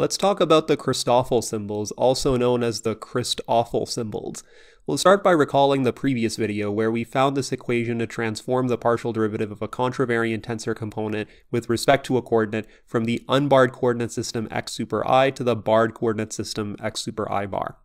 Let's talk about the Christoffel symbols, also known as the Christoffel symbols. We'll start by recalling the previous video where we found this equation to transform the partial derivative of a contravariant tensor component with respect to a coordinate from the unbarred coordinate system x super I to the barred coordinate system x super I bar.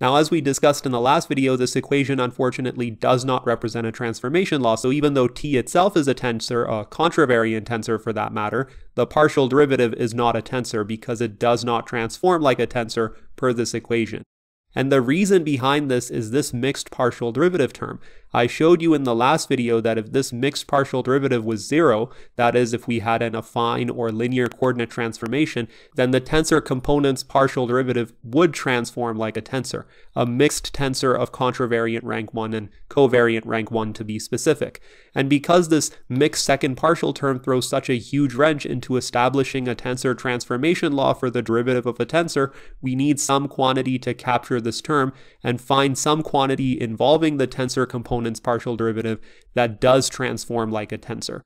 Now, as we discussed in the last video, this equation unfortunately does not represent a transformation law, so even though T itself is a tensor, a contravariant tensor for that matter, the partial derivative is not a tensor because it does not transform like a tensor per this equation. And the reason behind this is this mixed partial derivative term. I showed you in the last video that if this mixed partial derivative was zero, that is, if we had an affine or linear coordinate transformation, then the tensor component's partial derivative would transform like a tensor, a mixed tensor of contravariant rank 1 and covariant rank 1 to be specific. And because this mixed second partial term throws such a huge wrench into establishing a tensor transformation law for the derivative of a tensor, we need some quantity to capture this term and find some quantity involving the tensor component partial derivative that does transform like a tensor.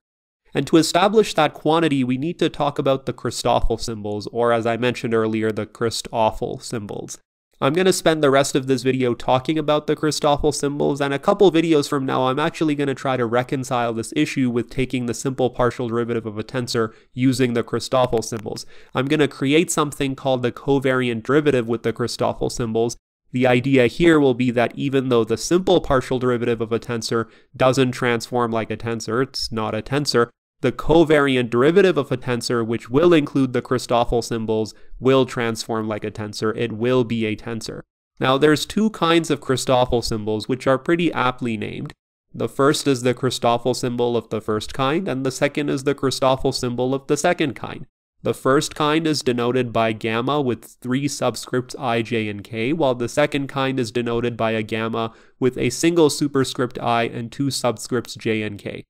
And to establish that quantity, we need to talk about the Christoffel symbols, or as I mentioned earlier, the Christoffel symbols. I'm going to spend the rest of this video talking about the Christoffel symbols, and a couple videos from now I'm actually going to try to reconcile this issue with taking the simple partial derivative of a tensor using the Christoffel symbols. I'm going to create something called the covariant derivative with the Christoffel symbols. The idea here will be that even though the simple partial derivative of a tensor doesn't transform like a tensor, it's not a tensor, the covariant derivative of a tensor, which will include the Christoffel symbols, will transform like a tensor. It will be a tensor. Now, there's two kinds of Christoffel symbols, which are pretty aptly named. The first is the Christoffel symbol of the first kind, and the second is the Christoffel symbol of the second kind. The first kind is denoted by gamma with three subscripts I, j, and k, while the second kind is denoted by a gamma with a single superscript I and two subscripts j and k.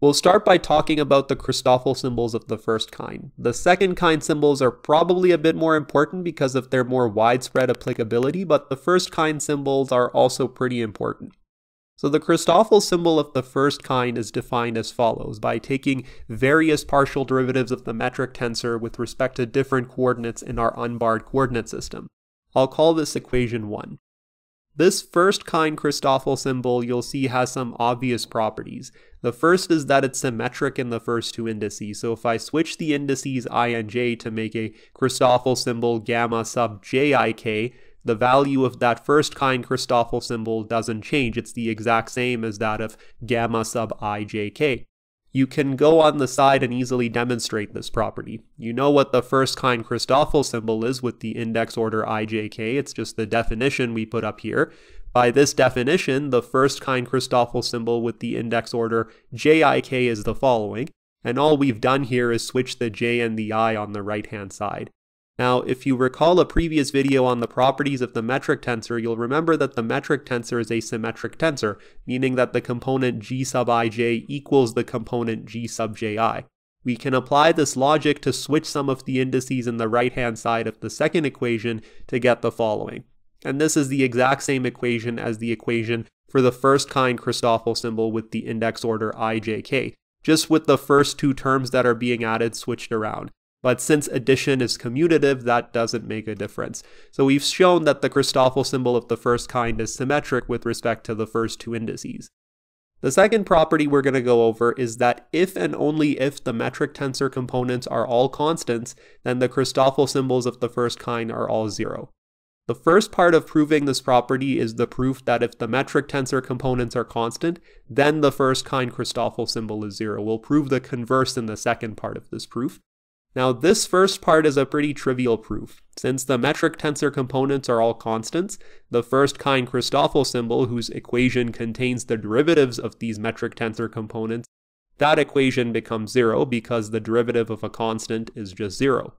We'll start by talking about the Christoffel symbols of the first kind. The second kind symbols are probably a bit more important because of their more widespread applicability, but the first kind symbols are also pretty important. So the Christoffel symbol of the first kind is defined as follows by taking various partial derivatives of the metric tensor with respect to different coordinates in our unbarred coordinate system. I'll call this equation 1. This first kind Christoffel symbol you'll see has some obvious properties. The first is that it's symmetric in the first two indices, so if I switch the indices I and j to make a Christoffel symbol gamma sub jik, the value of that first kind Christoffel symbol doesn't change. It's the exact same as that of gamma sub ijk. You can go on the side and easily demonstrate this property. You know what the first kind Christoffel symbol is with the index order ijk. It's just the definition we put up here. By this definition, the first kind Christoffel symbol with the index order jik is the following, and all we've done here is switch the j and the I on the right-hand side. Now, if you recall a previous video on the properties of the metric tensor, you'll remember that the metric tensor is a symmetric tensor, meaning that the component g sub ij equals the component g sub ji. We can apply this logic to switch some of the indices in the right-hand side of the second equation to get the following. And this is the exact same equation as the equation for the first kind Christoffel symbol with the index order ijk, just with the first two terms that are being added switched around. But since addition is commutative, that doesn't make a difference. So we've shown that the Christoffel symbol of the first kind is symmetric with respect to the first two indices. The second property we're going to go over is that if and only if the metric tensor components are all constants, then the Christoffel symbols of the first kind are all zero. The first part of proving this property is the proof that if the metric tensor components are constant, then the first kind Christoffel symbol is zero. We'll prove the converse in the second part of this proof. Now, this first part is a pretty trivial proof. Since the metric tensor components are all constants, the first kind Christoffel symbol, whose equation contains the derivatives of these metric tensor components, that equation becomes zero because the derivative of a constant is just zero.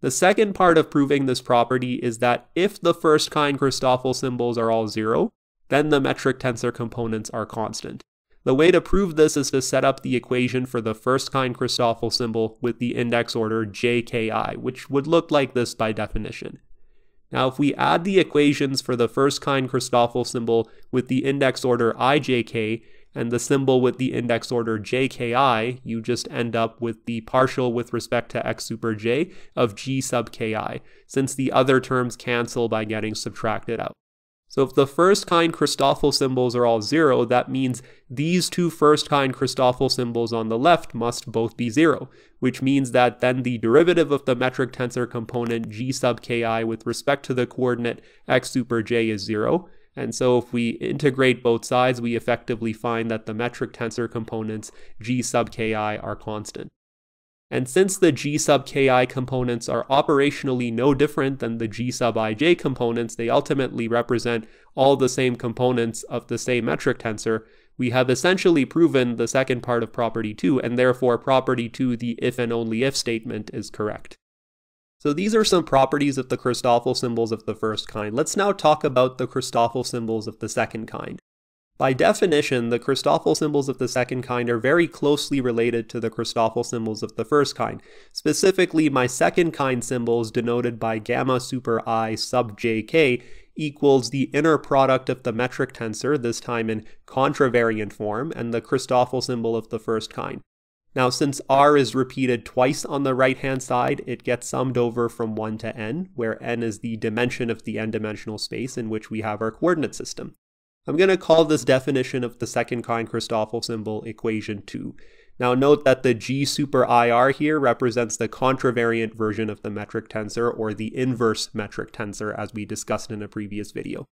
The second part of proving this property is that if the first kind Christoffel symbols are all zero, then the metric tensor components are constant. The way to prove this is to set up the equation for the first kind Christoffel symbol with the index order jki, which would look like this by definition. Now, if we add the equations for the first kind Christoffel symbol with the index order ijk and the symbol with the index order jki, you just end up with the partial with respect to x super j of g sub ki, since the other terms cancel by getting subtracted out. So if the first kind Christoffel symbols are all zero, that means these two first kind Christoffel symbols on the left must both be zero, which means that then the derivative of the metric tensor component g sub ki with respect to the coordinate x super j is zero. And so if we integrate both sides, we effectively find that the metric tensor components g sub ki are constant. And since the g sub ki components are operationally no different than the g sub ij components, they ultimately represent all the same components of the same metric tensor, we have essentially proven the second part of property 2, and therefore property 2, the if and only if statement, is correct. So these are some properties of the Christoffel symbols of the first kind. Let's now talk about the Christoffel symbols of the second kind. By definition, the Christoffel symbols of the second kind are very closely related to the Christoffel symbols of the first kind. Specifically, my second kind symbols, denoted by gamma super I sub jk, equals the inner product of the metric tensor, this time in contravariant form, and the Christoffel symbol of the first kind. Now, since r is repeated twice on the right-hand side, it gets summed over from 1 to n, where n is the dimension of the n-dimensional space in which we have our coordinate system. I'm going to call this definition of the second kind Christoffel symbol equation 2. Now note that the g super ir here represents the contravariant version of the metric tensor, or the inverse metric tensor, as we discussed in a previous video.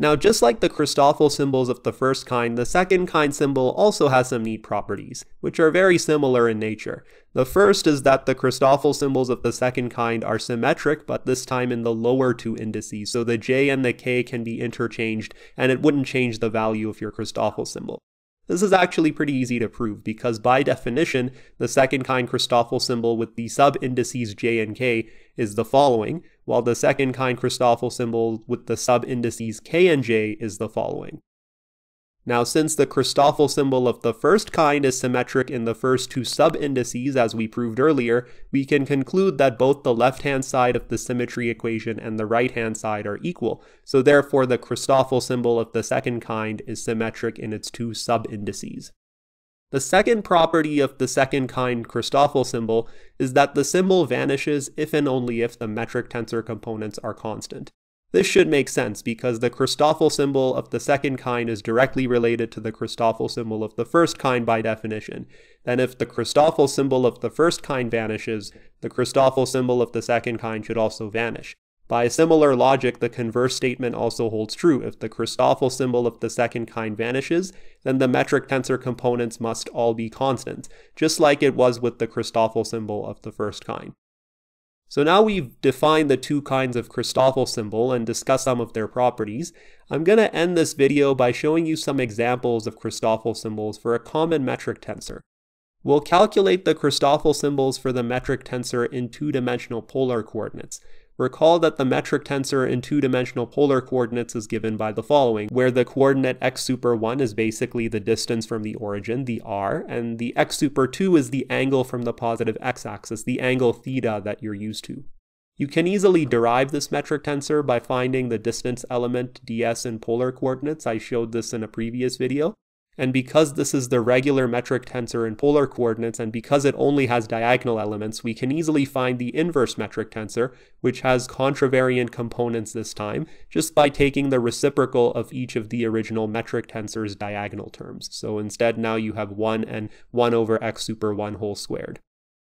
Now, just like the Christoffel symbols of the first kind, the second kind symbol also has some neat properties, which are very similar in nature. The first is that the Christoffel symbols of the second kind are symmetric, but this time in the lower two indices, so the j and the k can be interchanged, and it wouldn't change the value of your Christoffel symbol. This is actually pretty easy to prove, because by definition, the second kind Christoffel symbol with the sub-indices j and k is the following, while the second kind Christoffel symbol with the sub-indices k and j is the following. Now, since the Christoffel symbol of the first kind is symmetric in the first two sub-indices, as we proved earlier, we can conclude that both the left-hand side of the symmetry equation and the right-hand side are equal, so therefore the Christoffel symbol of the second kind is symmetric in its two sub-indices. The second property of the second kind Christoffel symbol is that the symbol vanishes if and only if the metric tensor components are constant. This should make sense because the Christoffel symbol of the second kind is directly related to the Christoffel symbol of the first kind by definition. Then if the Christoffel symbol of the first kind vanishes, the Christoffel symbol of the second kind should also vanish. By similar logic, the converse statement also holds true. If the Christoffel symbol of the second kind vanishes, then the metric tensor components must all be constant, just like it was with the Christoffel symbol of the first kind. So now we've defined the two kinds of Christoffel symbol and discussed some of their properties. I'm going to end this video by showing you some examples of Christoffel symbols for a common metric tensor. We'll calculate the Christoffel symbols for the metric tensor in two-dimensional polar coordinates. Recall that the metric tensor in two-dimensional polar coordinates is given by the following, where the coordinate x super 1 is basically the distance from the origin, the r, and the x super 2 is the angle from the positive x-axis, the angle theta that you're used to. You can easily derive this metric tensor by finding the distance element ds in polar coordinates. I showed this in a previous video. And because this is the regular metric tensor in polar coordinates, and because it only has diagonal elements, we can easily find the inverse metric tensor, which has contravariant components this time, just by taking the reciprocal of each of the original metric tensor's diagonal terms. So instead, now you have 1 and 1 over x super 1 whole squared.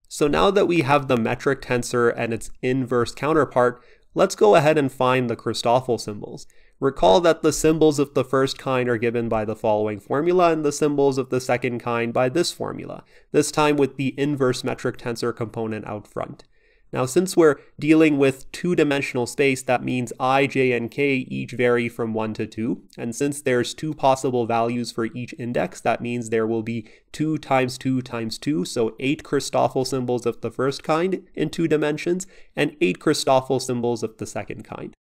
So now that we have the metric tensor and its inverse counterpart, let's go ahead and find the Christoffel symbols. Recall that the symbols of the first kind are given by the following formula, and the symbols of the second kind by this formula, this time with the inverse metric tensor component out front. Now, since we're dealing with two-dimensional space, that means I, j, and k each vary from 1 to 2, and since there's two possible values for each index, that means there will be 2 times 2 times 2, so 8 Christoffel symbols of the first kind in two dimensions, and 8 Christoffel symbols of the second kind.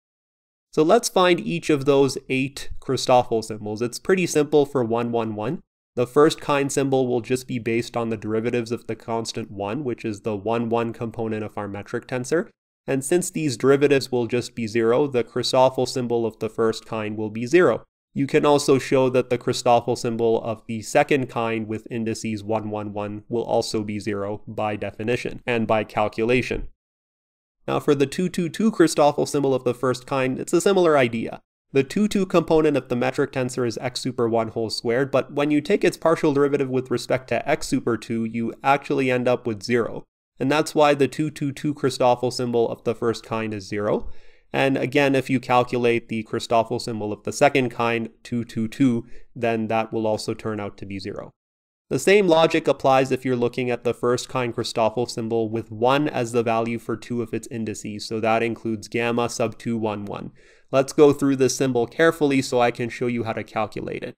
So let's find each of those 8 Christoffel symbols. It's pretty simple for 1, 1, 1. The first kind symbol will just be based on the derivatives of the constant 1, which is the 1, 1 component of our metric tensor. and since these derivatives will just be 0, the Christoffel symbol of the first kind will be 0. You can also show that the Christoffel symbol of the second kind with indices 1, 1, 1 will also be 0 by definition and by calculation. Now for the 2, 2, 2 Christoffel symbol of the first kind, it's a similar idea. The 2, 2 component of the metric tensor is x super 1 whole squared, but when you take its partial derivative with respect to x super 2, you actually end up with 0. And that's why the 2, 2, 2 Christoffel symbol of the first kind is 0. And again, if you calculate the Christoffel symbol of the second kind, 222, then that will also turn out to be 0. The same logic applies if you're looking at the first kind Christoffel symbol with 1 as the value for 2 of its indices, so that includes gamma sub 2, 1, 1. Let's go through this symbol carefully so I can show you how to calculate it.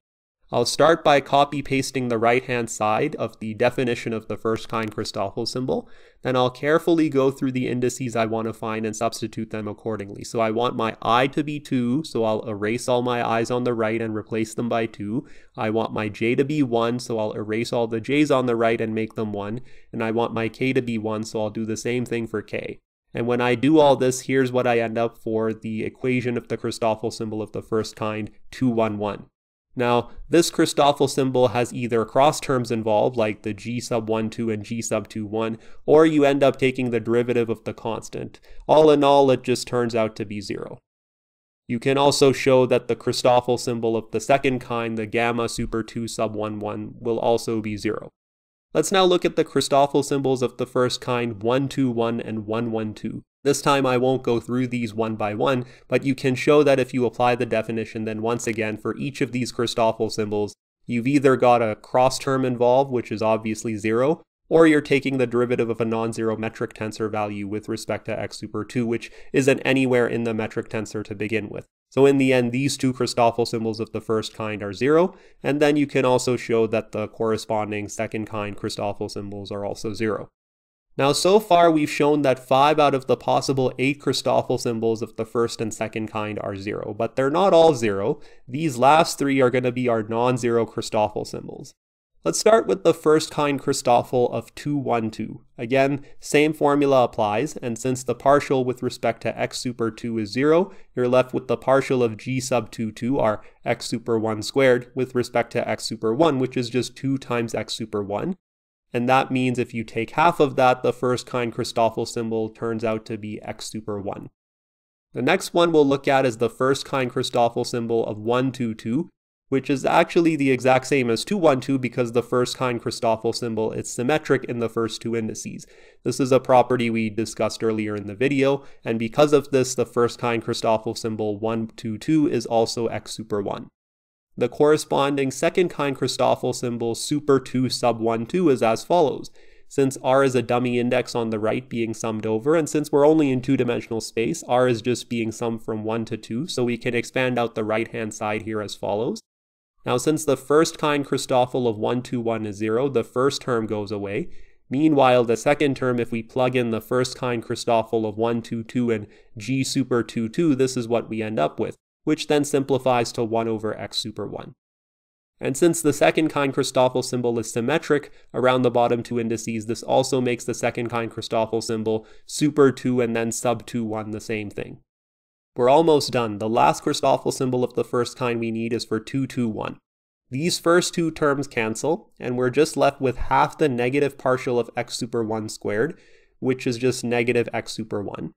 I'll start by copy-pasting the right-hand side of the definition of the first kind Christoffel symbol, then I'll carefully go through the indices I want to find and substitute them accordingly. So I want my I to be 2, so I'll erase all my I's on the right and replace them by 2. I want my J to be 1, so I'll erase all the J's on the right and make them 1. And I want my K to be 1, so I'll do the same thing for K. And when I do all this, here's what I end up for the equation of the Christoffel symbol of the first kind, 2, 1, 1. Now, this Christoffel symbol has either cross terms involved, like the g sub 1, 2 and g sub 2, 1, or you end up taking the derivative of the constant. All in all, it just turns out to be 0. You can also show that the Christoffel symbol of the second kind, the gamma super 2 sub 1, 1, will also be 0. Let's now look at the Christoffel symbols of the first kind, 1, 2, 1 and 1, 1, 2. This time I won't go through these one by one, but you can show that if you apply the definition, then once again for each of these Christoffel symbols, you've either got a cross term involved, which is obviously 0, or you're taking the derivative of a non-zero metric tensor value with respect to x super 2, which isn't anywhere in the metric tensor to begin with. So in the end, these two Christoffel symbols of the first kind are 0, and then you can also show that the corresponding second kind Christoffel symbols are also 0. Now, so far we've shown that 5 out of the possible 8 Christoffel symbols of the first and second kind are 0, but they're not all 0. These last 3 are going to be our non-zero Christoffel symbols. Let's start with the first kind Christoffel of 2, 1, 2. Again, same formula applies, and since the partial with respect to x super 2 is 0, you're left with the partial of g sub 2, 2, or x super 1 squared, with respect to x super 1, which is just 2 times x super 1. And that means if you take half of that, the first kind Christoffel symbol turns out to be x super 1. The next one we'll look at is the first kind Christoffel symbol of 1, 2, 2, which is actually the exact same as 2, 1, 2 because the first kind Christoffel symbol is symmetric in the first two indices. This is a property we discussed earlier in the video, and because of this, the first kind Christoffel symbol 1, 2, 2 is also x super 1. The corresponding second kind Christoffel symbol super 2 sub 1 2 is as follows. Since R is a dummy index on the right being summed over, and since we're only in two-dimensional space, R is just being summed from 1 to 2, so we can expand out the right-hand side here as follows. Now since the first kind Christoffel of 1 2 1 is 0, the first term goes away. Meanwhile, the second term, if we plug in the first kind Christoffel of 1 2 2 and g super 2 2, this is what we end up with, which then simplifies to 1 over x super 1. And since the second kind Christoffel symbol is symmetric around the bottom two indices, this also makes the second kind Christoffel symbol super 2 and then sub 2, 1 the same thing. We're almost done. The last Christoffel symbol of the first kind we need is for 2, 2, 1. These first two terms cancel, and we're just left with half the negative partial of x super 1 squared, which is just negative x super 1.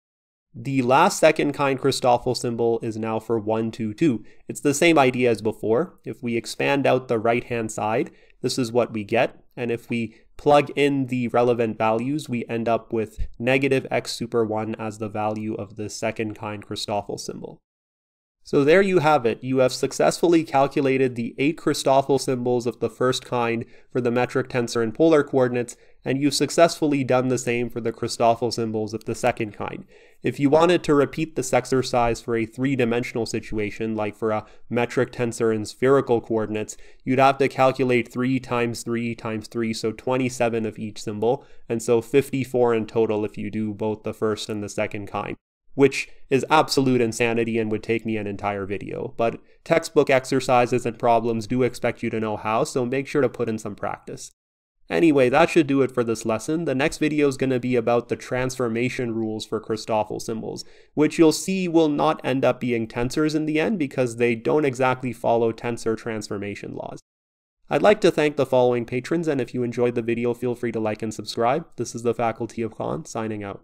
The last second kind Christoffel symbol is now for 1, 2, 2. It's the same idea as before. If we expand out the right-hand side, this is what we get. And if we plug in the relevant values, we end up with negative x super 1 as the value of the second kind Christoffel symbol. So there you have it. You have successfully calculated the 8 Christoffel symbols of the first kind for the metric tensor and polar coordinates, and you've successfully done the same for the Christoffel symbols of the second kind. If you wanted to repeat this exercise for a three-dimensional situation, like for a metric tensor and spherical coordinates, you'd have to calculate 3 times 3 times 3, so 27 of each symbol, and so 54 in total if you do both the first and the second kind, which is absolute insanity and would take me an entire video. But textbook exercises and problems do expect you to know how, so make sure to put in some practice. Anyway, that should do it for this lesson. The next video is going to be about the transformation rules for Christoffel symbols, which you'll see will not end up being tensors in the end because they don't exactly follow tensor transformation laws. I'd like to thank the following patrons, and if you enjoyed the video, feel free to like and subscribe. This is the Faculty of Khan, signing out.